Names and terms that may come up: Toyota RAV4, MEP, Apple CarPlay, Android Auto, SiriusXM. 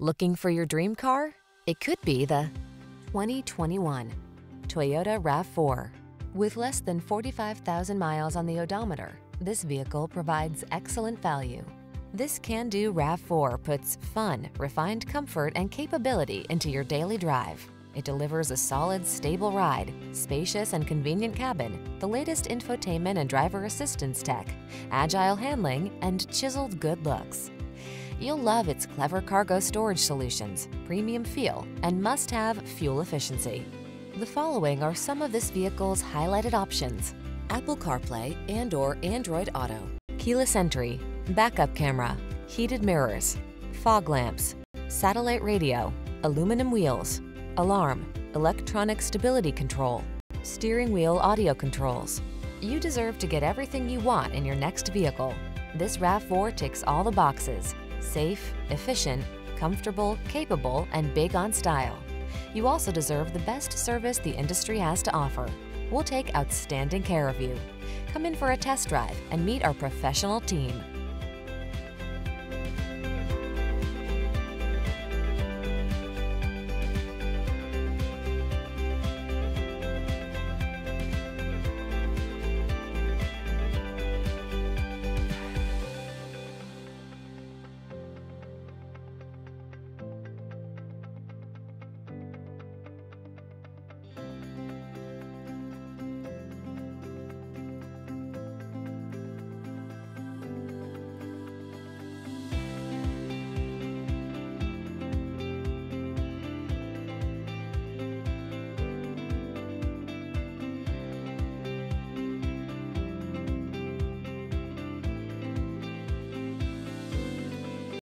Looking for your dream car? It could be the 2021 Toyota RAV4. With less than 45,000 miles on the odometer, this vehicle provides excellent value. This can-do RAV4 puts fun, refined comfort, and capability into your daily drive. It delivers a solid, stable ride, spacious and convenient cabin, the latest infotainment and driver assistance tech, agile handling, and chiseled good looks. You'll love its clever cargo storage solutions, premium feel, and must-have fuel efficiency. The following are some of this vehicle's highlighted options: Apple CarPlay and/or Android Auto, keyless entry, backup camera, heated mirrors, fog lamps, satellite radio, aluminum wheels, alarm, electronic stability control, steering wheel audio controls. You deserve to get everything you want in your next vehicle. This RAV4 ticks all the boxes: safe, efficient, comfortable, capable, and big on style. You also deserve the best service the industry has to offer. We'll take outstanding care of you. Come in for a test drive and meet our professional team.